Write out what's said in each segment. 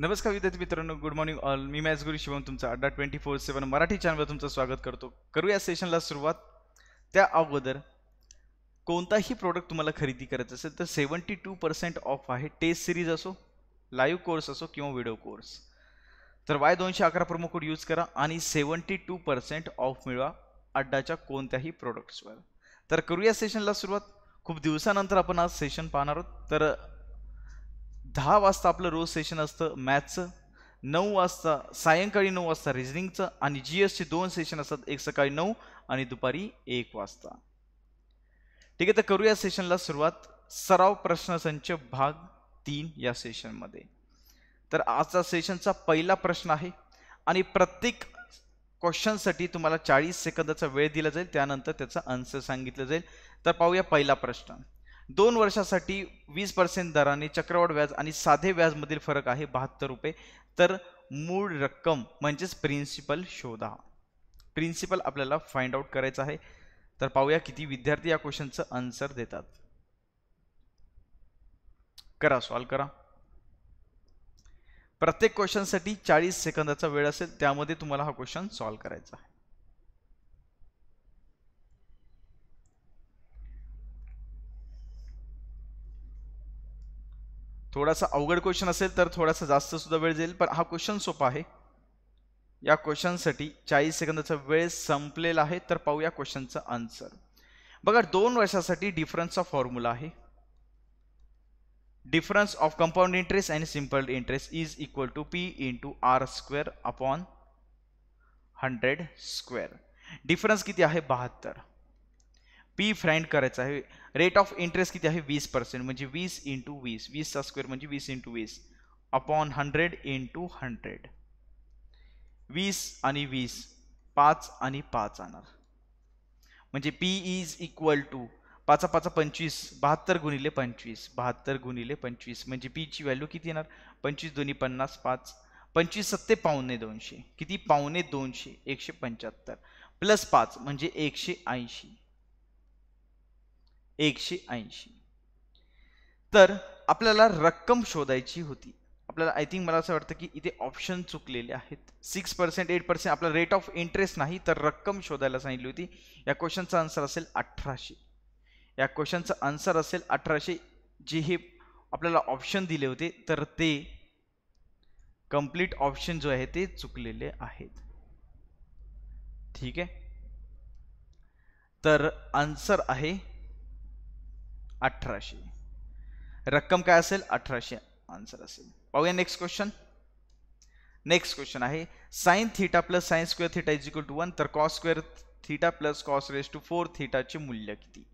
नमस्कार विद्यार्थी मित्रांनो, गुड मॉर्निंग ऑल. मी मॅथ्स गुरु शिवम तुमचा अड्डा 24/7 मराठी चॅनलवर तुमचं स्वागत करतो. करूया सेशनला सुरुवात. त्या अगोदर कोणताही प्रोडक्ट तुम्हाला खरेदी करायचं असेल तर 72% ऑफ आहे. टेस्ट सिरीज असो, लाईव्ह कोर्स असो किंवा व्हिडिओ कोर्स, तर Y211 प्रोमो कोड यूज करा आणि 72% ऑफ मिळवा अड्डाच्या कोणत्याही प्रोडक्ट्सवर. तर करूया सेशनला सुरुवात. खूप दिवसानंतर आपण आज सेशन पाहणार आहोत. तर 10 वाजता आपलं रोज सेशन असतं मॅथ्सचं, 9 वाजता सायंकाळी 9 वाजता रिजनिंगचं, आणि जीएसचे 2 सेशन असतात, एक सकाळी 9 आणि दुपारी 1 वाजता. ठीक आहे, तर करूया सेशनला सुरुवात. सराव प्रश्नसंच भाग 3 या सेशनमध्ये. तर आजचा सेशनचा पहिला प्रश्न आहे आणि प्रत्येक क्वेश्चनसाठी तुम्हाला 40 सेकंदाचा वेळ दिला जाईल, त्यानंतर त्याचा आन्सर सांगितलं जाईल. तर पाहूया पहिला प्रश्न. 2 वर्षासाठी 20% दराने चक्रवाढ व्याज आणि साधे व्याज मधील फरक आहे 72 रुपये. तर मूळ रक्कम म्हणजेच प्रिन्सिपल शोधा. प्रिन्सिपल आपल्याला फाइंड आउट करायचं आहे. तर पाहूया किती विद्यार्थी या क्वेश्चनचं आन्सर देतात. करा, सॉल्व करा. प्रत्येक क्वेश्चनसाठी 40 सेकंदाचा वेळ असेल, त्यामध्ये तुम्हाला हा क्वेश्चन सॉल्व करायचा आहे. थोड़ा सा अवघड क्वेश्चन असेल तर थोड़ा सा जास्त सुद्धा वेळ जाईल, पण हा क्वेश्चन सोपा आहे. या क्वेश्चनसाठी 40 सेकंदाचा वेळ संपलेला आहे. तर पाहूया क्वेश्चनचं आन्सर. बघा, 2 वर्षासाठी डिफरन्सचा फॉर्म्युला आहे. Difference of compound interest and simple interest is equal to P × R² / 100². Difference किती आहे? 72. पी फाइंड करायचा आहे. रेट ऑफ इंटरेस्ट किती आहे? 20%, म्हणजे 20 × 20, 20² म्हणजे 20 × 20 अपॉन 100 × 100. 20 आणि 20, 5 आणि 5 आणणार, म्हणजे पी इज इक्वल टू 5×5 = 25, 72 × 25, 72 × 25, म्हणजे पी ची व्हॅल्यू किती येणार? 25×2 = 50, 5×25 ½ 200, किती? ½ 200, 175 प्लस 5 म्हणजे 180, 180. तर आपल्याला रक्कम शोधायची होती. आपल्याला आय थिंक, मला असं वाटतं की इथे ऑप्शन चुकलेले आहेत. 6%, 8% आपला रेट ऑफ इंटरेस्ट नाही, तर रक्कम शोधायला सांगितली होती. या क्वेश्चनचा आन्सर असेल 1800. या क्वेश्चनचा आन्सर असेल 1800, जे हे आपल्याला ऑप्शन दिले होते. तर ते कंप्लीट ऑप्शन जो आहे ते चुकलेले आहेत. ठीक आहे, तर आन्सर आहे 1800. रक्कम काय असेल? 1800 आन्सर असेल. पाहूया नेक्स्ट क्वेश्चन. नेक्स्ट क्वेश्चन आहे sine theta plus sine square theta is equal to 1. तर cos square theta plus cos raise to 4 थीटाचे मूल्य किती?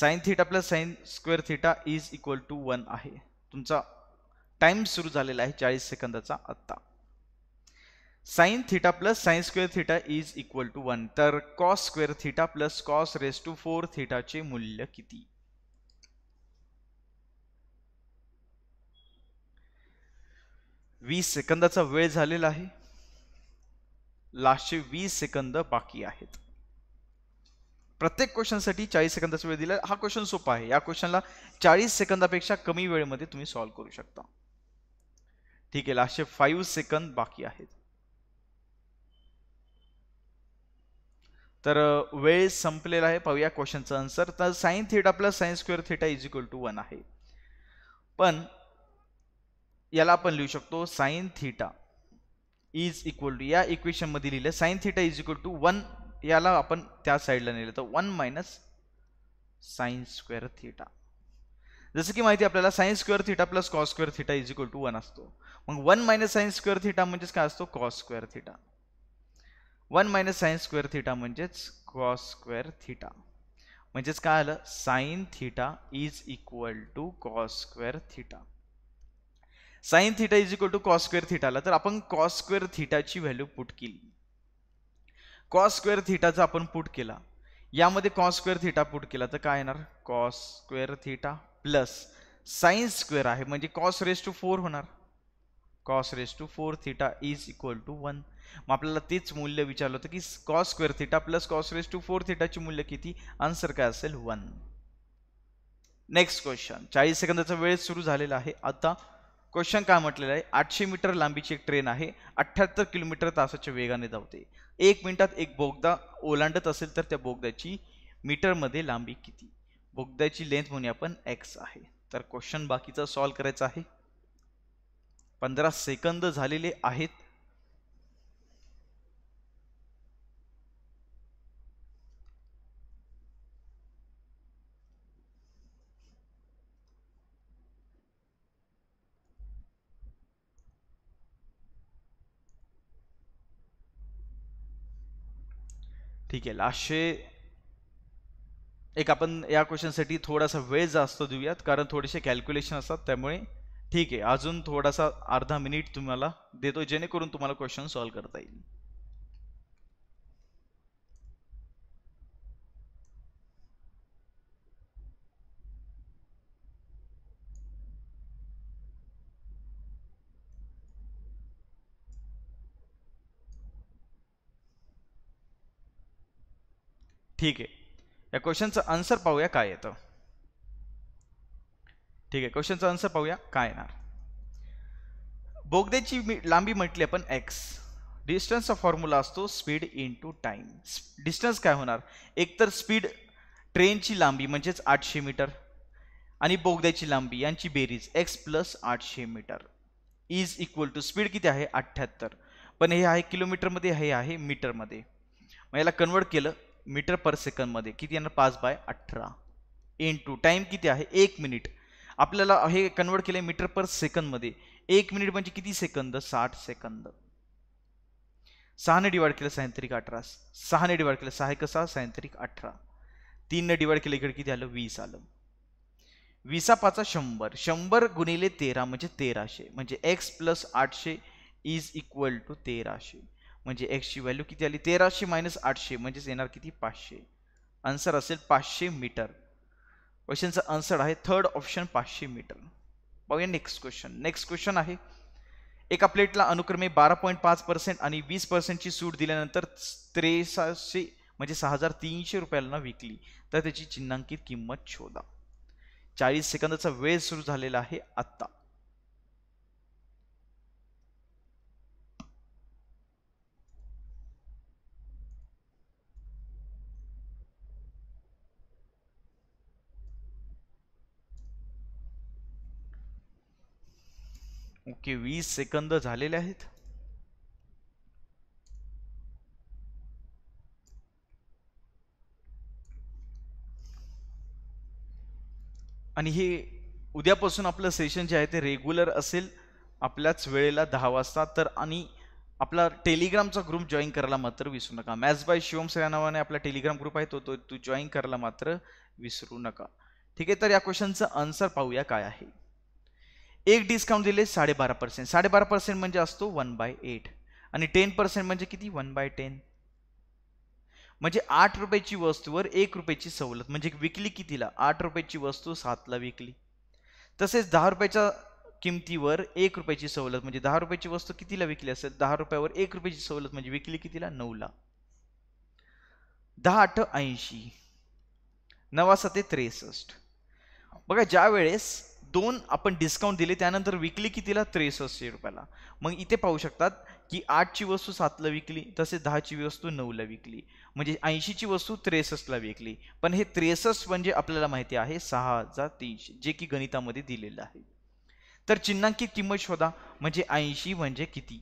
Sine theta plus sine square theta is equal to 1 आहे. तुमचा टाइम सुरू झालेला आहे 40 सेकंदाचा आत्ता. Sine theta plus sine square theta is equal to 1. तर cos square theta plus cos raise to 4 थीटाचे मूल्य किती? वीस सेकंदाचा वेळ झालेला आहे. लास्टचे 20 सेकंद बाकी आहेत. प्रत्येक क्वेश्चनसाठी 40 सेकंदाचा वेळ दिला. हा क्वेश्चन सोपा आहे. या क्वेश्चनला 40 सेकंदापेक्षा कमी वेळेमध्ये तुम्ही सॉल्व्ह करू शकता. ठीक आहे, लास्टचे 5 सेकंद बाकी आहेत. तर वेळ संपलेला आहे. पाहूया क्वेश्चनचा आन्सर. तर sine theta plus sine square theta is equal to 1 आहे, पण याला आपण लिहू शकतो sine theta is equal to, या इक्वेशन मध्ये लिहिलं sine theta is equal to 1, याला आपण त्या साईडला नेलं तर 1 - sin² थीटा. जसं की माहिती आपल्याला sine square theta plus cos square theta is equal to 1 असतो. मग 1 - sin² थीटा म्हणजेच काय असतो? Cos square theta. 1 - sin² theta म्हणजेच कॉस स्क्वेअर थीटा, म्हणजेच काय आलं? Sine theta is equal to cos square theta. Sine theta is equal to cos square थीटाला तर आपण कॉस स्क्वेअर थीटाची व्हॅल्यू पुट केली. कॉस स्क्वेअर थीटाचा आपण पुट केला, यामध्ये कॉस स्क्वेअर थीटा पुट केला तर काय येणार? Cos square theta plus sine square आहे म्हणजे कॉस रेज टू 4 होणार. Cos raise to 4 theta is equal to 1. मग आपल्याला तेच मूल्य विचारलं होतं की cos square theta plus cos raise to 4 थीटाचे मूल्य किती? आन्सर काय असेल? 1. Next question. 40 सेकंदाचा वेळ सुरू झालेला आहे आता. क्वेश्चन काय म्हटलेला आहे, 800 मीटर लांबीची एक ट्रेन आहे 78 किलोमीटर/तासाच्या वेगाने धावते. 1 मिनिटात एक बोगदा ओलांडत असेल तर त्या बोगद्याची मीटरमध्ये लांबी किती? बोगद्याची लेंथ म्हणून आपण x आहे. तर क्वेश्चन बाकीचा सॉल्व करायचा आहे. 15 सेकंद झालेले आहेत. ठीक आहे, लास्टचे एक आपण या क्वेश्चनसाठी थोडासा वेळ जास्त देऊयात कारण थोडेसे कॅल्क्युलेशन असतात त्यामुळे. ठीक आहे, अजून थोडासा अर्धा मिनिट तुम्हाला देतो जेणेकरून तुम्हाला क्वेश्चन सॉल्व्ह करता येईल. ठीक आहे, या क्वेश्चनचा आन्सर पाहूया काय येतं. ठीक आहे, क्वेश्चनचा आन्सर पाहूया काय येणार. बोगद्याची लांबी म्हटली आपण x. डिस्टन्सचा फॉर्म्युला असतो स्पीड इंटू टाइम. डिस्टन्स काय होणार, एकतर स्पीड ट्रेनची लांबी म्हणजेच 800 मीटर आणि बोगद्याची लांबी यांची बेरीज x + 800 metre is equal to speed किती आहे 78. पण हे आहे किलोमीटरमध्ये, हे आहे मीटरमध्ये, मग याला कन्वर्ट केलं मीटर पर सेकंद मध्ये किती येणार 5/18 इंटू टाइम किती आहे 1 मिनिट. आपल्याला हे कन्वर्ट केले मीटर पर सेकंद मध्ये. 1 मिनिट म्हणजे किती सेकंद, 60 सेकंद. 6 ने डिवाइड केलं 6×18, 6 ने डिवाइड केलं 6×6 6×18, 3 ने डिवाइड केलं इकडे किती आलं 20 आलं. 20×5 = 100, 100 × 13 म्हणजे 1300 म्हणजे x + 800 इज इक्वल टू 1300 म्हणजे एक्सची व्हॅल्यू किती आली 1300 - 800 म्हणजेच येणार किती 500. आन्सर असेल 500 मीटर. क्वेश्चनचा आन्सर आहे थर्ड ऑप्शन 500 मीटर. पाहूया नेक्स्ट क्वेश्चन. नेक्स्ट क्वेश्चन आहे, एका प्लेटला अनुक्रमे 12.5% आणि 20%ची सूट दिल्यानंतर 6300 म्हणजे 6300 रुपयाला विकली तर त्याची चिन्हांकित किंमत शोधा. 40 सेकंदाचा वेळ सुरू झालेला आहे आत्ता. ओके, 20 सेकंद झालेले आहेत. आणि हे उद्यापासून आपलं सेशन जे आहे ते रेग्युलर असेल आपल्याच वेळेला 10 वाजता. तर आणि आपला टेलिग्रामचा ग्रुप जॉईन करायला मात्र विसरू नका. मॅथ्स बाय शिवम सर या नावाने आपला टेलिग्राम ग्रुप आहे, तो तू जॉईन करायला मात्र विसरू नका. ठीक आहे, तर या क्वेश्चनचं आन्सर पाहूया काय आहे. एक डिस्काउंट दिले 12.5%. 12.5% म्हणजे असतो 1/8 आणि 10% म्हणजे किती 1/10 म्हणजे 8 रुपयाची वस्तूवर 1 रुपयाची सवलत. म्हणजे विकली कितीला, 8 रुपयाची वस्तू 7ला विकली. तसेच 10 रुपयाच्या किमतीवर 1 रुपयाची सवलत म्हणजे 10 रुपयाची वस्तू कितीला विकली असेल, 10 रुपयावर 1 रुपयाची सवलत म्हणजे विकली कितीला 9ला. 10×8 = 80, 9×7 = 63. बघा, ज्या वेळेस 2 आपण डिस्काउंट दिले त्यानंतर विकली कितीला 6300 रुपयाला. मग इथे पाहू शकतात की 8ची वस्तू 7ला विकली, तसेच 10ची वस्तू 9ला विकली म्हणजे 80ची वस्तू 63ला विकली. पण हे 63 म्हणजे आपल्याला माहिती आहे 6300 जे की गणितामध्ये दिलेलं आहे. तर चिन्हांकित किंमत शोधा म्हणजे 80 म्हणजे किती,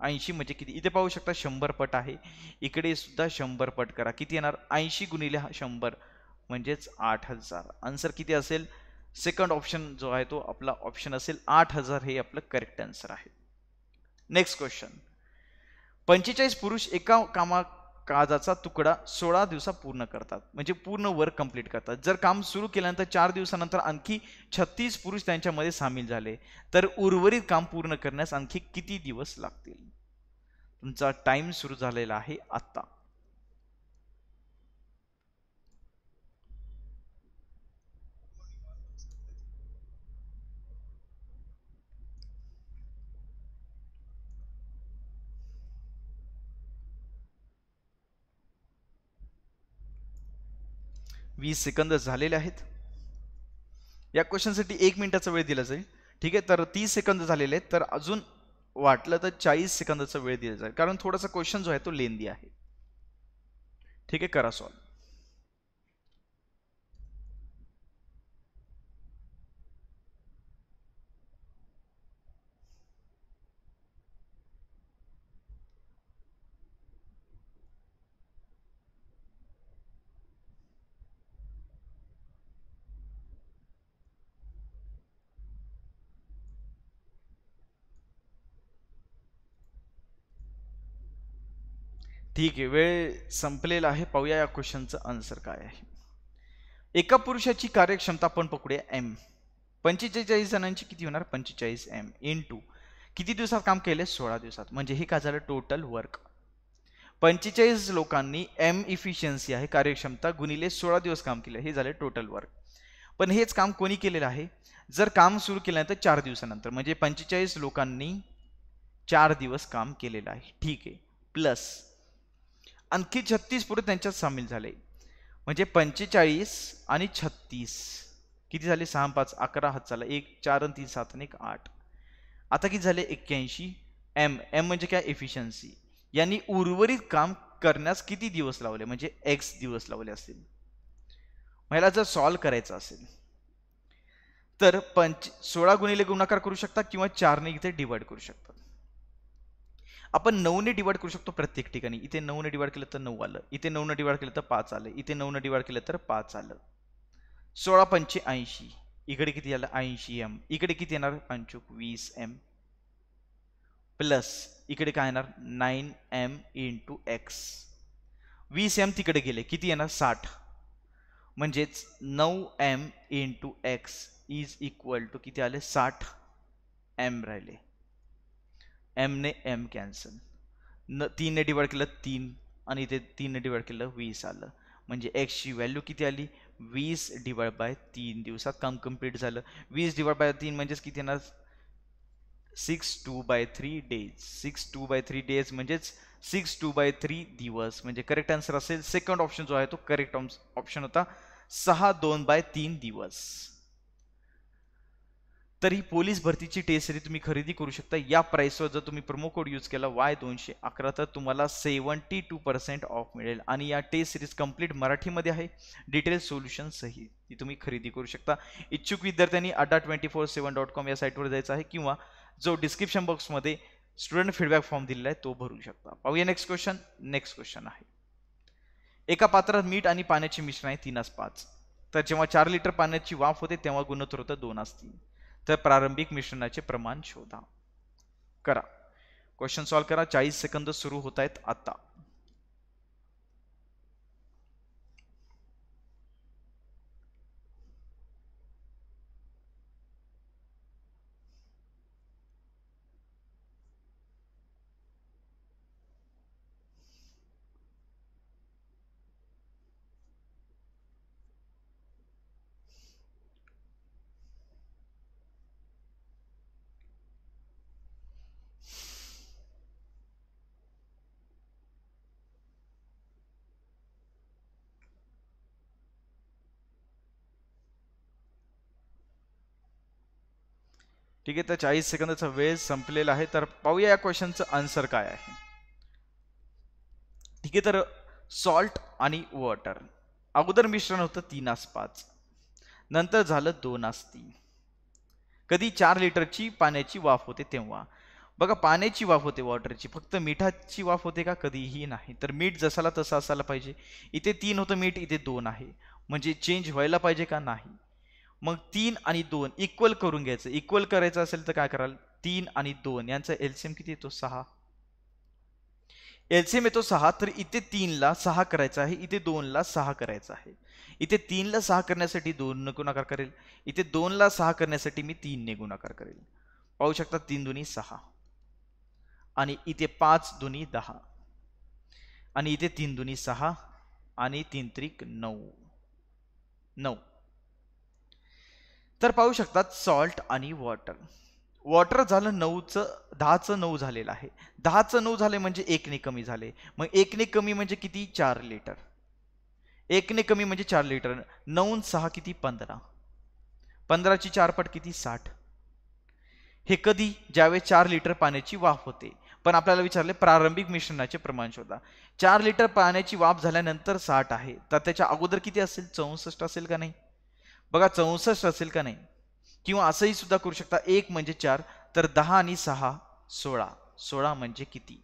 80 म्हणजे किती. इथे पाहू शकता 100 पट आहे, इकडे सुद्धा 100 पट करा. किती येणार 80 गुणिले 100 म्हणजेच 8000. आन्सर किती असेल, सेकंड ऑप्शन जो आहे तो आपला ऑप्शन असेल 8000 हे आपलं करेक्ट आन्सर आहे. Next question. 45 पुरुष एका कामकाजाचा तुकडा 16 दिवसात पूर्ण करतात म्हणजे पूर्ण वर्क कंप्लीट करतात. जर काम सुरू केल्यानंतर 4 दिवसानंतर आणखी 36 पुरुष त्यांच्यामध्ये सामील झाले तर उर्वरित काम पूर्ण करण्यास आणखी किती दिवस लागतील. तुमचा टाइम सुरू झालेला आहे आत्ता. सेकंद झालेले आहेत. या क्वेश्चनसाठी 1 मिनिटाचा वेळ दिला जाईल. ठीक आहे. तर 30 सेकंद झालेले आहेत, तर अजून वाटलं तर 40 सेकंदाचा वेळ दिला जाईल, कारण थोडासा क्वेश्चन जो आहे तो लेंदी आहे. ठीक आहे, करा सॉल्व. ठीक आहे, वेळ संपलेला आहे. पाहूया या क्वेश्चनचं आन्सर काय आहे. एका पुरुषाची कार्यक्षमता आपण पकडूया एम. 45 जणांची किती होणार? 45 एम इनटू किती दिवसात काम केले? 16 दिवसात. म्हणजे हे काय झालं? Total work. 45 लोकांनी एम इफिशियन्सी आहे कार्यक्षमता गुणिले 16 दिवस काम केले, हे झाले टोटल वर्क. पण हेच काम कोणी केलेलं आहे? जर काम सुरू केल्यानंतर 4 दिवसानंतर, म्हणजे 45 लोकांनी 4 दिवस काम केलेलं आहे. ठीक आहे, प्लस आणखी 36 पुरुष त्यांच्यात सामील झाले, म्हणजे 45 आणि 36 किती झाले? 6 5 11, हात झाला 1 4 3 7 1 8. आता किती झाले? 81 एम. एम म्हणजे काय? एफिशियन्सी. यांनी उर्वरित काम करण्यास किती दिवस लावले? म्हणजे एक्स दिवस लावले असतील. मला जर सॉल्व करायचं असेल तर 16 गुणिले गुणाकार करू शकता किंवा 4ने इथे डिवाइड करू शकता. आपण 9 ने डिवाइड करू शकतो प्रत्येक ठिकाणी. इथे 9 ने डिवाइड केलं तर 9 आलं, इथे 9 ने डिवाइड केलं तर 5 आलं, इथे 9 ने डिवाइड केलं तर 5 आलं. 16 पंचे 80, इकडे किती आलं? 80 एम. इकडे किती येणार? 5 20 एम. प्लस इकडे काय येणार? 9 एम इंटू एक्स. 20 एम तिकडे गेले, किती येणार? 60. म्हणजेच 9 M into X is equal to किती आले? 60 एम राहिले. एम ने एम कॅन्सल. 3 ने डिवाइड केलं 3 आणि इथे 3 ने डिवाइड केलं 20 आलं. म्हणजे एक्सची व्हॅल्यू किती आली? 20 डिवाइड बाय 3. दिवसात काम कंप्लीट झालं. 20 डिवाइड बाय 3 म्हणजेच किती येणार? 62/3 days. 62/3 days म्हणजेच 62/3 दिवस. म्हणजे करेक्ट आन्सर असेल सेकंड ऑप्शन जो आहे तो करेक्ट ऑप्शन होता, 62/3 दिवस. तर ही पोलीस भरतीची टेस्ट सीरीज तुम्ही खरेदी करू शकता. या प्राइसवर जर तुम्ही प्रोमो कोड यूज केला Y211 तर तुम्हाला 72% ऑफ मिळेल. आणि या टेस्ट सिरीज कंप्लीट मराठीमध्ये आहे, डिटेल सोल्युशनसही. ती तुम्ही खरेदी करू शकता. इच्छुक विद्यार्थ्यांनी adda247.com या साईटवर जायचं आहे किंवा जो डिस्क्रिप्शन बॉक्समध्ये स्टुडंट फीडबॅक फॉर्म दिलेला आहे तो भरू शकता. पाहूया नेक्स्ट क्वेश्चन. नेक्स्ट क्वेश्चन आहे, एका पात्रात मीठ आणि पाण्याचे मिश्रण आहे 3:5. तर जेव्हा 4 लिटर पाण्याची वाफ होते तेव्हा गुणोत्तर होतं 2:3. तर प्रारंभिक मिश्रणाचे प्रमाण शोधा. करा क्वेश्चन सॉल्व करा. 40 सेकंद सुरू होत आहेत आता. ठीक आहे, तर 40 सेकंदाचा वेळ संपलेला आहे. तर पाहूया या क्वेश्चनचं आन्सर काय आहे. ठीक आहे, तर सॉल्ट आणि वॉटर अगोदर मिश्रण होतं 3:5, नंतर झालं 2:3. कधी 4 लिटरची पाण्याची वाफ होते तेव्हा. बघा, पाण्याची वाफ होते वॉटरची, फक्त मिठाची वाफ होते का? कधीही नाही. तर मीठ जसाला तसा असायला पाहिजे. इथे 3 होतं मीठ, इथे 2 आहे, म्हणजे चेंज व्हायला पाहिजे का? नाही. मग 3 आणि 2 इक्वल करून घ्यायचं. इक्वल करायचं असेल तर काय कराल? 3 आणि 2 यांचा एलसीएम किती येतो? 6. एलसीएम येतो 6. तर इथे 3 ला 6 करायचं आहे, इथे 2 ला 6 करायचं आहे. इथे 3 ला 6 करण्यासाठी 2 ने गुणाकार करेल, इथे 2 ला 6 करण्यासाठी मी 3 ने गुणाकार करेल. पाहू शकता, 3 दुनी 6 आणि इथे 5 दुनी 10 आणि इथे 3 दुनी 6 आणि 3 त्रिक 9 9. तर पाहू शकतात सॉल्ट आणि वॉटर. वॉटर झालं 10चं 9 झालेलं आहे. 10चं 9 झाले म्हणजे 1 ने कमी झाले. मग 1 ने कमी म्हणजे किती? 4 लिटर. 1 ने कमी म्हणजे 4 लिटर. 9 6 किती? 15. 15ची 4 पट किती? 60. हे कधी, ज्यावेळेस 4 लिटर पाण्याची वाफ होते. पण आपल्याला विचारले प्रारंभिक मिश्रणाचे प्रमाण शोधा. 4 लिटर पाण्याची वाफ झाल्यानंतर 60 आहे, तर त्याच्या अगोदर किती असेल? 64 असेल का नाही? बघा 64 असेल का नाही, किंवा असंही सुद्धा करू शकता 1 म्हणजे 4, तर 10 आणि 6 16 म्हणजे किती?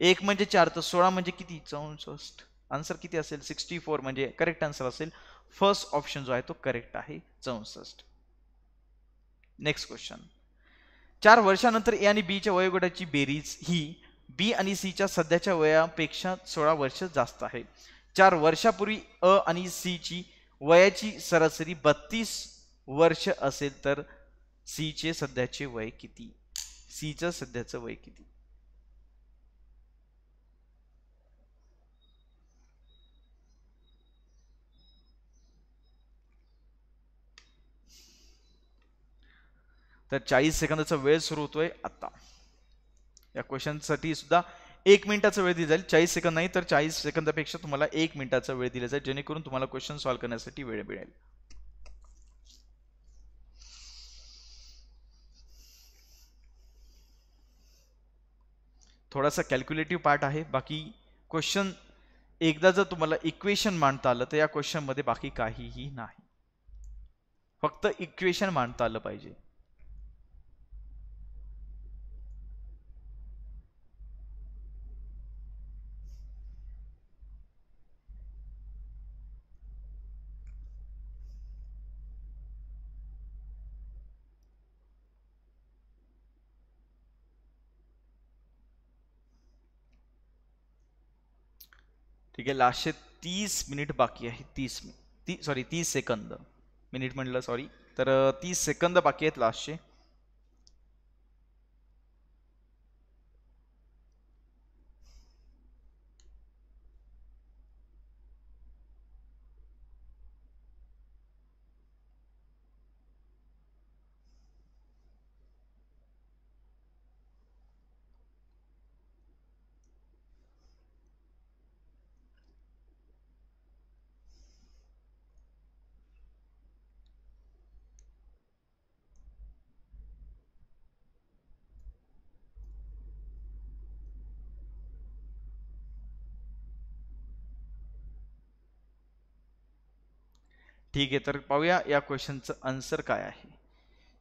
1 म्हणजे 4 तर 16 म्हणजे किती? 64. आंसर किती असेल? 64 म्हणजे करेक्ट आंसर असेल. फर्स्ट ऑप्शन जो आहे तो करेक्ट आहे, 64. Next question. 4 वर्षांनंतर ए आणि बी च्या वयोगटाची बेरीज ही बी आणि सी च्या सध्याच्या वयापेक्षा 16 वर्ष जास्त आहे. 4 वर्षापूर्वी अ आणि सी ची वयाची सरासरी 32 वर्ष असेल तर सी चे सध्याचे वय किती? सी चे सध्याचे वय किती? तर 40 सेकंदाचा वेळ सुरू होतोय आता. या क्वेश्चनसाठी सुद्धा 1 मिनिटाचा वेळ दिला जाईल. 40 सेकंद नाही तर 40 सेकंदापेक्षा तुम्हाला 1 मिनिटाचा वेळ दिला जाईल, जेणेकरून तुम्हाला क्वेश्चन सॉल्व्ह करण्यासाठी वेळ मिळेल. थोडासा कॅल्क्युलेटिव्ह पार्ट आहे, बाकी क्वेश्चन एकदा जर तुम्हाला इक्वेशन मांडता आलं तर या क्वेश्चन मध्ये बाकी काहीही नाही, फक्त इक्वेशन मांडता आलं पाहिजे. ठीक है, लास्ट 30 मिनिट बाकी है. 30 सेकंद मिनिट म्हटलं सॉरी, तर 30 सेकंद बाकी आहेत लास्टचे. ठीक है, तर पाहूया या क्वेश्चनचं आन्सर काय आहे.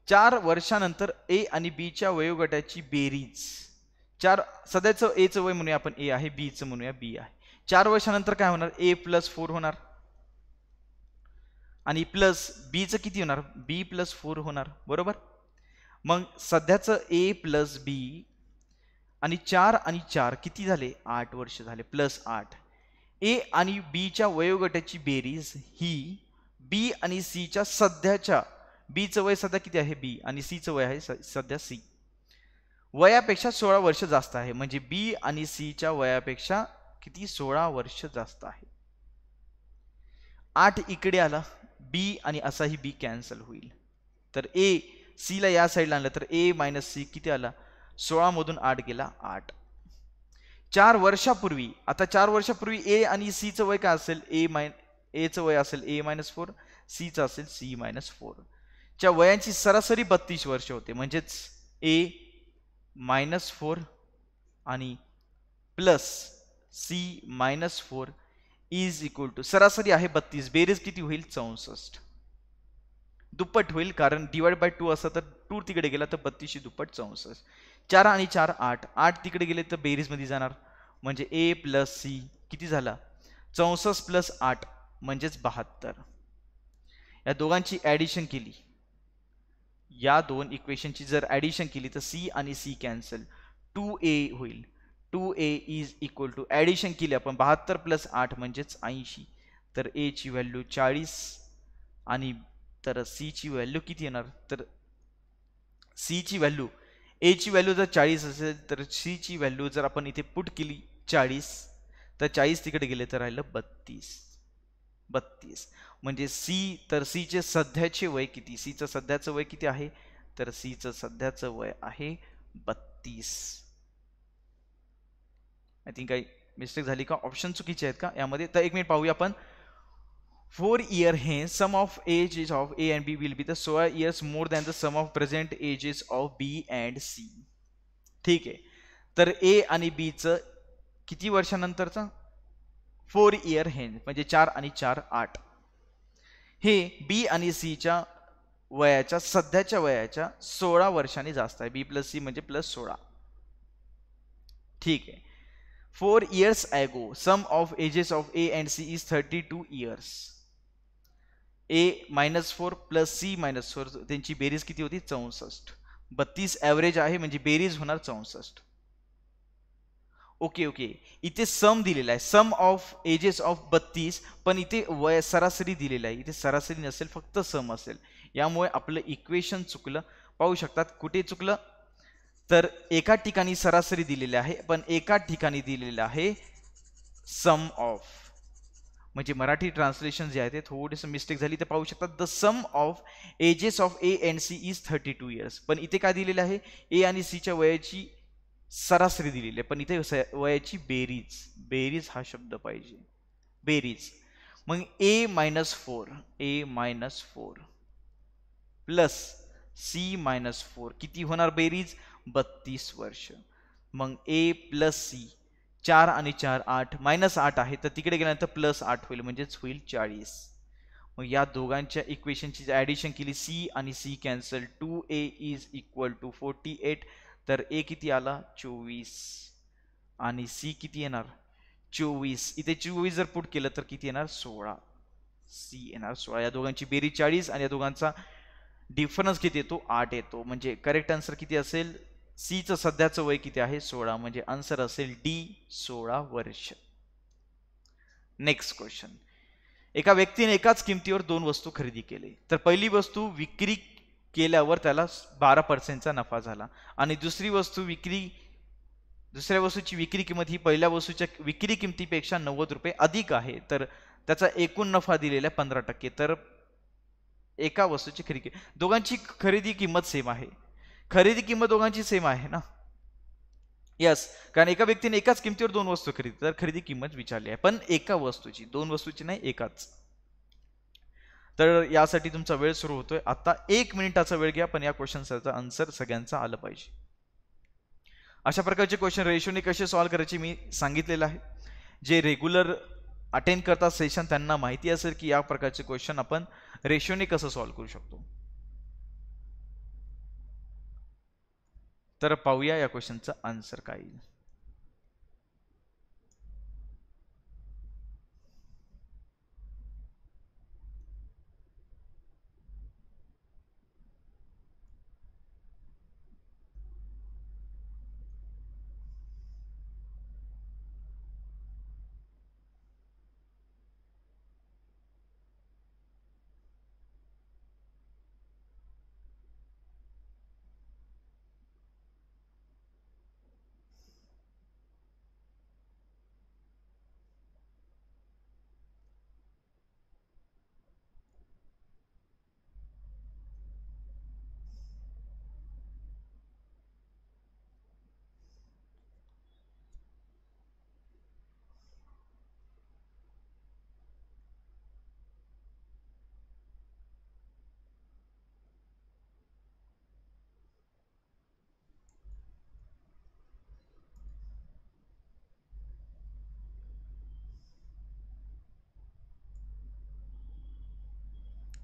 4 वर्षांनंतर ए आणि बी च्या वयोगटाची बेरीज. सध्याचं ए चं वय म्हणूया आपण ए आहे, बी चं म्हणूया बी आहे. 4 वर्षांनंतर काय होणार? A+4 होणार, आणि प्लस बी चं किती होणार? B+4 होणार, बरोबर. मग सध्याचं A+B आणि 4 आणि 4 किती झाले? 8 वर्ष झाले, +8. ए आणि बी च्या वयोगटाची बेरीज ही बी आणि सी च्या सध्याच्या, बी चं वय सध्या किती आहे? बी, आणि सी चं वय आहे सध्या सी, वयापेक्षा 16 वर्ष जास्त आहे. म्हणजे बी आणि सी च्या वयापेक्षा किती? 16 वर्ष जास्त आहे. 8 इकडे आला बी, आणि असाही बी कॅन्सल होईल. तर ए सी ला या साईडला आणलं तर A-C किती आला? 16 मधून 8 गेला, 8. 4 वर्षापूर्वी, आता 4 वर्षापूर्वी ए आणि सी चं वय काय असेल? ए चं वय असेल A-4, सी चं असेल C-4. च्या वयांची सरासरी 32 वर्ष होते. म्हणजेच A-4 आणि plus C-4 is equal to सरासरी आहे 32, बेरीज किती होईल? 64. दुप्पट होईल, कारण डिवाइड बाय 2 असं, तर 2 तिकडे गेला तर 32 दुप्पट 64. 4 आणि 4 8 तिकडे गेले तर बेरीज मध्ये जाणार. म्हणजे A+C किती झाला? 64 + 8 म्हणजेच 72. या दोघांची ॲडिशन केली, या दोन इक्वेशनची जर ॲडिशन केली तर सी आणि सी कॅन्सल, 2A होईल. 2A is equal to, addition केली आपण, 72 + 8 म्हणजेच 80. तर A ची व्हॅल्यू 40, आणि तर C ची व्हॅल्यू किती येणार? तर C ची व्हॅल्यू, A ची व्हॅल्यू जर 40 असेल तर C ची व्हॅल्यू जर आपण इथे पुट केली 40, तर 40 तिकडे गेले तर राहिलं 32. म्हणजे सी, तर सी चे सध्याचे वय किती? सी चं सध्याचं वय किती आहे? तर सी चं सध्याचं वय आहे 32. आय थिंक काही मिस्टेक झाली का? ऑप्शन चुकीचे आहेत का यामध्ये? तर 1 मिनिट पाहूया आपण. 4 years hence, sum of ages of A and B will be the 100 years more than the sum of present ages of B and C. ठीक है, तर A आणि B चं किती वर्षानंतरचं 4 years hence म्हणजे 4 and 4 8. हे B आणि C च्या वयाच्या सध्याच्या वयाच्या 16 वर्षांनी जास्त आहे. B प्लस C म्हणजे प्लस 16. ठीक आहे. 4 years ago, sum of ages of A and C is 32 years. A minus 4 plus C minus 4 त्यांची बेरीज किती होती 64. 32 एवरेज आहे म्हणजे बेरीज होणार 64. ओके ओके, इथे सम दिलेला आहे, सम ऑफ एजेस ऑफ 32, पण इथे वय सरासरी दिलेला आहे. इथे सरासरी नसेल, फक्त सम असेल. यामुळे आपलं इक्वेशन चुकलं. पाहू शकतात कुठे चुकलं, तर एका ठिकाणी सरासरी दिलेली आहे पण एका ठिकाणी दिलेला आहे सम ऑफ. म्हणजे मराठी ट्रान्सलेशन जे आहे ते थोडेसे मिस्टेक झाली. ते पाहू शकता the sum of ages of A and C is 32 years, पण इथे काय दिलेलं आहे ए आणि सी च्या वयाची सरासरी दिलेली आहे, पण इथे वयाची बेरीज, बेरीज हा शब्द पाहिजे, बेरीज. मग A minus 4, A minus 4 plus C minus 4 किती होणार बेरीज 32 वर्ष. मग ए प्लस सी 4 and 4 8 -8 आहे, तर तिकडे गेल्यानंतर +8 होईल म्हणजेच होईल 40. मग या दोघांच्या इक्वेशनची जर ॲडिशन केली सी आणि C cancel, 2a is equal to 48. तर a किती आला 24 आणि c किती येणार 24. इथे 24 जर पुट केलं तर किती येणार 16, c येणार 16. या दोघांची बेरीज 40 आणि या दोघांचा डिफरन्स किती येतो 8 येतो. म्हणजे करेक्ट आन्सर किती असेल, सी चं सध्याचं वय किती आहे 16, म्हणजे आन्सर असेल डी 16 वर्ष. Next question. एका व्यक्तीने एकाच किमतीवर 2 वस्तू खरेदी केली, तर पहिली वस्तू विक्री केल्यावर त्याला 12% नफा झाला आणि दुसऱ्या वस्तूची विक्री किंमत ही पहिल्या वस्तूच्या विक्री किमतीपेक्षा 90 रुपये अधिक आहे, तर त्याचा एकूण नफा दिलेला 15%. तर एका वस्तूची खरेदी, दोघांची खरेदी किंमत सेम आहे, खरेदी किंमत दोघांची सेम आहे ना. यस, कारण एका व्यक्तीने एकाच किमतीवर 2 वस्तू खरेदी, तर खरेदी किंमत विचारली आहे पण एका वस्तूची, 2 वस्तूची नाही, एकाच. तर यासाठी तुमचा वेळ सुरू होतोय आता. 1 मिनिटाचा वेळ घ्या, पण या क्वेश्चनचा आन्सर सगळ्यांचा आलं पाहिजे. अशा प्रकारचे क्वेश्चन रेशोने कसे सॉल्व्ह करायचे मी सांगितलेलं आहे. जे रेग्युलर अटेंड करता सेशन त्यांना माहिती असेल की या प्रकारचे क्वेश्चन आपण रेशोने कसं सॉल्व्ह करू शकतो. तर पाहूया या क्वेश्चनचा आन्सर काय येईल.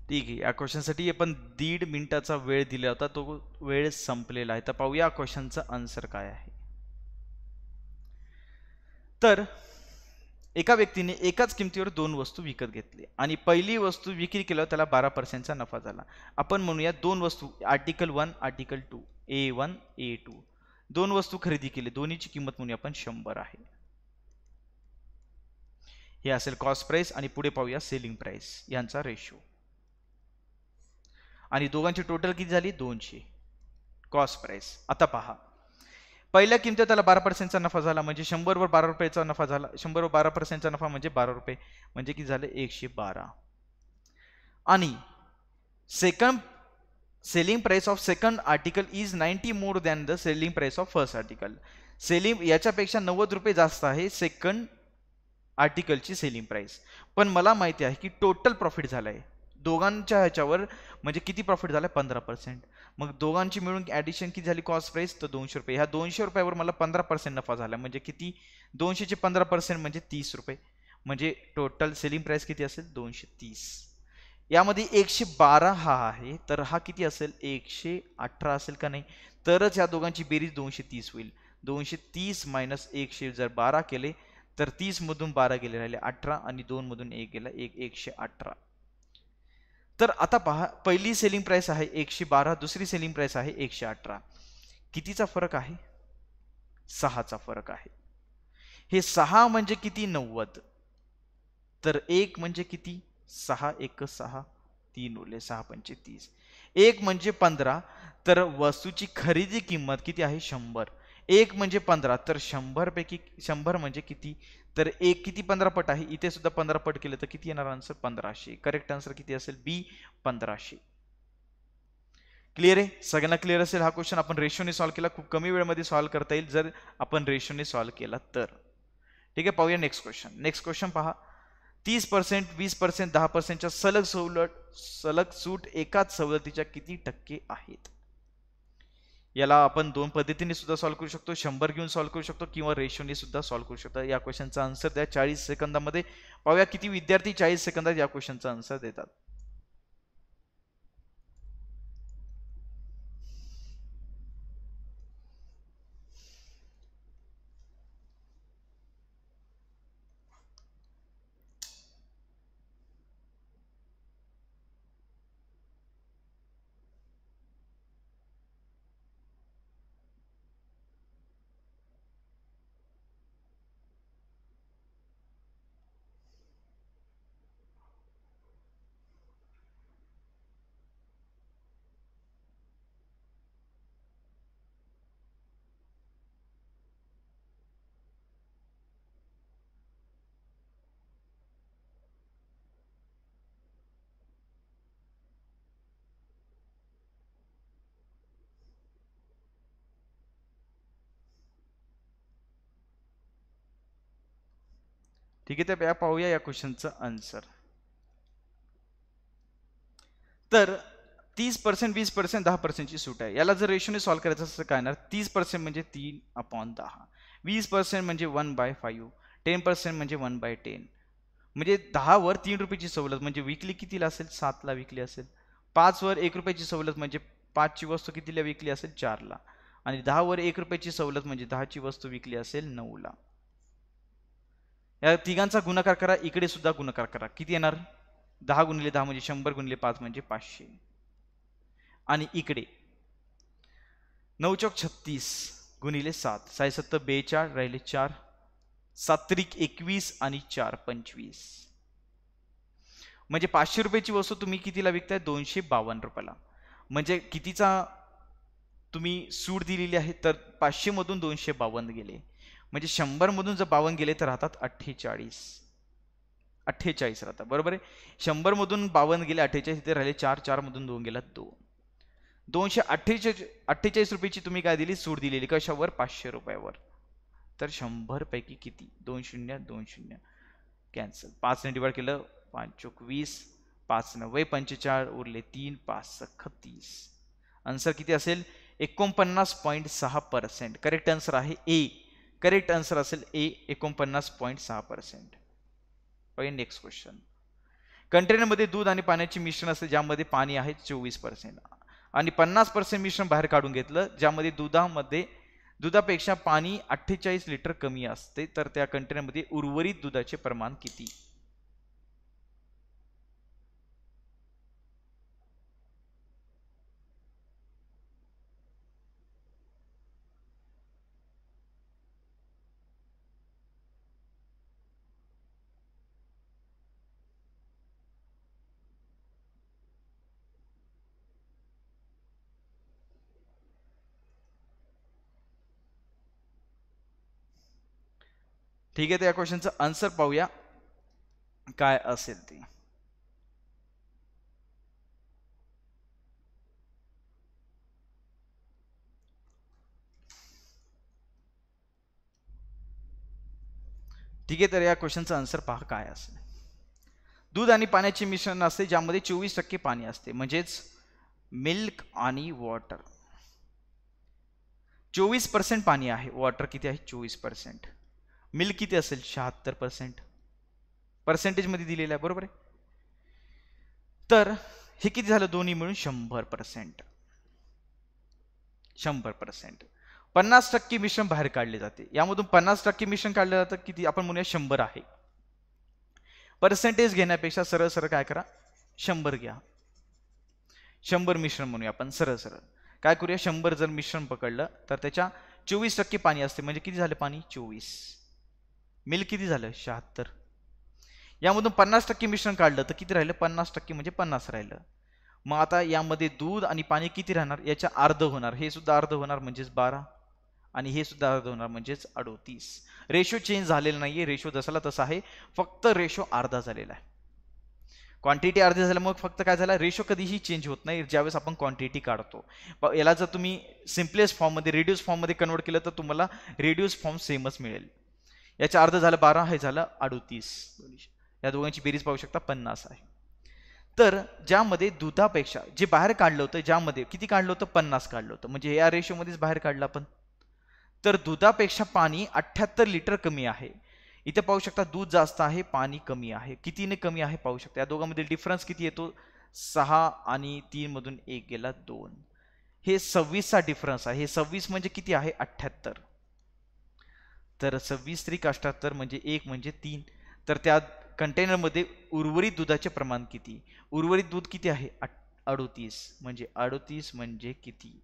ठीक आहे, या क्वेश्चनसाठी आपण 1.5 मिनिटाचा वेळ दिला होता, तो वेळ संपलेला आहे. तर पाहूया या क्वेश्चनचा आन्सर काय आहे. तर एका व्यक्तीने एकाच किमतीवर 2 वस्तू विकत घेतली आणि पहिली वस्तू विक्री केल्यावर त्याला 12% नफा झाला. आपण म्हणूया 2 वस्तू, आर्टिकल 1 आर्टिकल 2, A1 A2, 2 वस्तू खरेदी केली, दोन्हीची किंमत म्हणूया आपण 100 आहे. हे असेल कॉस्ट प्राइस आणि पुढे पाहूया सेलिंग प्राइस यांचा रेशो. आणि दोघांची टोटल किती झाली 200 कॉस्ट प्राइस. आता पहा, पहिल्या किमतीवर त्याला 12%चा नफा झाला म्हणजे 100 वर 12 रुपयाचा नफा झाला. 100 वर 12%चा नफा म्हणजे 12 रुपये म्हणजे किती झाले 112. आणि second selling price of second article is 90 more than the selling price of first article. Selling याच्यापेक्षा 90 रुपये जास्त आहे सेकंड आर्टिकलची सेलिंग प्राइस, पण मला माहिती आहे की टोटल प्रॉफिट झाला आहे दोघांच्या ह्याच्यावर, म्हणजे किती प्रॉफिट झाला 15%. मग दोघांची मिळून ॲडिशन किती झाली कॉस्ट प्राइस, तर 200 रुपये. ह्या 200 रुपयावर मला 15% नफा झाला, म्हणजे किती 200 चे 15% म्हणजे 30 रुपये, म्हणजे टोटल सेलिंग प्राइस किती असेल 230. यामध्ये 112 हा आहे, तर हा किती असेल 118 असेल का नाही, तरच या दोघांची बेरीज 230 होईल. 230 - 100 जर 12 केले तर 30 मधून 12 गेले राहिले 18 आणि 2 मधून 1 गेला 118. तर आता पहा, पहिली सेलिंग प्राइस आहे 112, दुसरी सेलिंग प्राइस आहे 118. कितीचा फरक आहे 6चा फरक आहे. हे 6 म्हणजे किती 90, तर 1 म्हणजे किती 6 × 1 = 6, 3 × 6 = 35. 1 म्हणजे 15, तर वस्तूची खरेदी किंमत किती आहे 100. 1 म्हणजे 15, तर 100 पैकी 100 म्हणजे किती, तर 1 किती 15 पट आहे, इथे सुद्धा 15 पट केले तर किती येणार आन्सर 1500. करेक्ट आन्सर किती असेल बी 1500. क्लियर आहे सगळ्यांना, क्लिअर असेल हा क्वेश्चन आपण रेशोने सॉल्व्ह केला, खूप कमी वेळेमध्ये सॉल्व्ह करता येईल जर आपण रेशोने सॉल्व्ह केला तर. ठीक आहे, पाहूया नेक्स्ट क्वेश्चन. नेक्स्ट क्वेश्चन पहा, 30%, 20%, 10%च्या सलग सूट एकाच सवलतीच्या किती टक्के आहेत. याला आपण दोन पद्धतीने सुद्धा सॉल्व्ह करू शकतो, 100 घेऊन सॉल्व्ह करू शकतो किंवा रेशोने सुद्धा सॉल्व्ह करू शकतो. या क्वेश्चनचा आन्सर द्या 40 सेकंदामध्ये. पाहूया किती विद्यार्थी 40 सेकंदात या क्वेश्चनचा आन्सर देतात. ठीक आहे, तर पाहूया या क्वेश्चनचं आन्सर. तर 30%, 20%, 10%ची सूट आहे. याला जर रेशोने सॉल्व्ह करायचं असं काय येणार, 30% म्हणजे 3/10, 20% म्हणजे 1/5, 10% म्हणजे 1/10, म्हणजे 10 वर 3 रुपयाची सवलत म्हणजे विकली कितीला असेल 7ला विकली असेल, 5 वर 1 रुपयाची सवलत म्हणजे 5ची वस्तू कितीला विकली असेल 4ला, आणि 10 वर 1 रुपयाची सवलत म्हणजे 10ची वस्तू विकली असेल 9ला. या तिघांचा गुणाकार करा, इकडे सुद्धा गुणाकार करा, किती येणार 10 × 10 म्हणजे 100 × 5 म्हणजे 500, आणि इकडे 9 × 36 × 7 67 × 42 राहिले 4, 7 × 3 = 21 आणि 4 × 25 म्हणजे 500 रुपयाची वस्तू तुम्ही कितीला विकताय 252 रुपयाला, म्हणजे कितीचा तुम्ही सूट दिलेली आहे, तर 500 मधून 252 गेले, म्हणजे 100 मधून जर 52 गेले तर राहतात 48 राहतात, बरोबर आहे. 100 मधून 52 गेले 48, इथे राहिले 4, 4 मधून 2 गेला 2, 248 रुपयाची तुम्ही काय दिली सूट दिलेली, कशावर 500 रुपयावर, तर 100 पैकी किती 2 0 2 0 कॅन्सल, 5 ने डिवाइड केलं 5 × 20, 5 × 9 = 45 उरले 3 × 5 = 30. आन्सर किती असेल 49.6%. करेक्ट आन्सर आहे ए. करेक्ट आन्सर असेल ए 49.6%. पहिले नेक्स्ट क्वेश्चन. कंटेनरमध्ये दूध आणि पाण्याचे मिश्रण असते ज्यामध्ये पाणी आहे 24% आणि 50% मिश्रण बाहेर काढून घेतलं ज्यामध्ये दुधापेक्षा पाणी 48 लिटर कमी असते, तर त्या कंटेनरमध्ये उर्वरित दुधाचे प्रमाण किती. ठीक आहे, तर या क्वेश्चनचं आन्सर पाहूया काय असेल ते. ठीक आहे, तर या क्वेश्चनचा आन्सर पहा काय असेल। दूध आणि पाण्याचे मिश्रण असते ज्यामध्ये 24% पाणी असते, म्हणजेच मिल्क आणि वॉटर। 24% पाणी आहे, वॉटर किती आहे 24%, मिल्क किती असेल 76%, पर्सेंटेज मध्ये दिलेला आहे बरोबर आहे। तर हे किती झालं दोन्ही मिळून 100%। 100% 50% मिश्रण बाहेर काढले जाते, यामधून 50% मिश्रण काढले जातं किती आपण म्हणूया 100 आहे। पर्सेंटेज घेण्यापेक्षा सरळ सरळ काय करा 100 घ्या, 100 मिश्रण म्हणूया आपण सरळ सरळ काय करूया 100 जर मिश्रण पकडलं तर त्याच्या 24% पाणी असते, म्हणजे किती झालं पाणी 24, मिल्क किती झालं 76। यामधून 50% मिश्रण काढलं तर किती राहिलं 50% म्हणजे 50 राहिलं। मग आता यामध्ये दूध आणि पाणी किती राहणार, याच्या अर्ध होणार, हे सुद्धा अर्ध होणार म्हणजेच 12 आणि हे सुद्धा अर्ध होणार म्हणजेच 38। रेशो चेंज झालेला नाहीये, रेशो जसाला तसा आहे, फक्त रेशो अर्धा झालेला आहे। क्वांटिटी अर्धी झाल्यामुळे फक्त काय झालं रेशो कधीही चेंज होत नाही ज्यावेळेस आपण क्वांटिटी काढतो। याला जर तुम्ही सिम्पलेस्ट फॉर्ममध्ये रिड्यूस फॉर्ममध्ये कन्वर्ट केलं तर तुम्हाला रिड्यूस फॉर्म सेमच मिळेल। याचा अर्ध झालं 12, हे झालं 38, या दोघांची बेरीज पाहू शकता 50 आहे। तर ज्यामध्ये दुधापेक्षा जे बाहेर काढलं होतं, ज्यामध्ये किती काढलं होतं 50 काढलं होतं, म्हणजे या रेशोमध्येच बाहेर काढलं आपण। तर दुधापेक्षा पाणी 78 लिटर कमी आहे, इथे पाहू शकता दूध जास्त आहे पाणी कमी आहे, कितीने कमी आहे पाहू शकता। या दोघांमध्ये डिफरन्स किती येतो 6 आणि 3 मधून 1 गेला 2, हे 26चा डिफरन्स आहे। हे 26 म्हणजे किती आहे 78, तर 26 × 3 = 78 म्हणजे 1 म्हणजे 3। तर त्या कंटेनर मध्ये उर्वरित दुधाचे प्रमाण किती, उर्वरित दूध किती आहे 38, म्हणजे 38 म्हणजे किती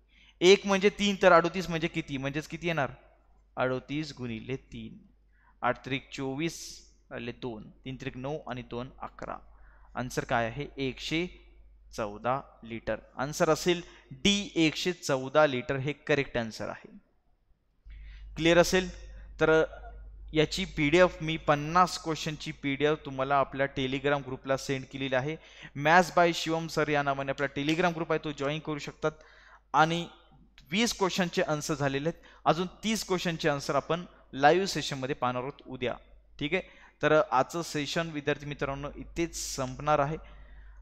1 म्हणजे 3, तर 38 म्हणजे किती म्हणजेच किती येणार 38 × 3, 8 × 3 = 24 आले 2, 3 × 3 = 9 आणि 2 = 11। आन्सर काय आहे 114 लिटर। आन्सर असेल डी 114 लिटर, हे करेक्ट आन्सर आहे। क्लियर असेल तर याची PDF मी 50 क्वेश्चनची PDF तुम्हाला आपल्या टेलिग्राम ग्रुपला सेंड केलेली आहे। मॅथ्स बाय शिवम सर या नावाने आपला टेलिग्राम ग्रुप आहे, तो जॉईन करू शकतात। आणि 20 क्वेश्चनचे आन्सर झालेले आहेत, अजून 30 क्वेश्चनचे आन्सर आपण लाईव्ह सेशनमध्ये पाहणार आहोत उद्या, ठीक आहे। तर आजचं सेशन विद्यार्थी मित्रांनो इथेच संपणार आहे।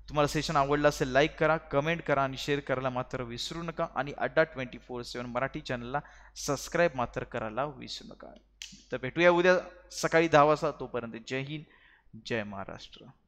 तुम्हाला सेशन आवडलं असेल लाईक करा, कमेंट करा आणि शेअर करायला मात्र विसरू नका, आणि Adda247 मराठी चॅनलला सबस्क्राईब मात्र करायला विसरू नका। तर भेटूया उद्या सकाळी 10 वाजता, तोपर्यंत जय हिंद जय महाराष्ट्र।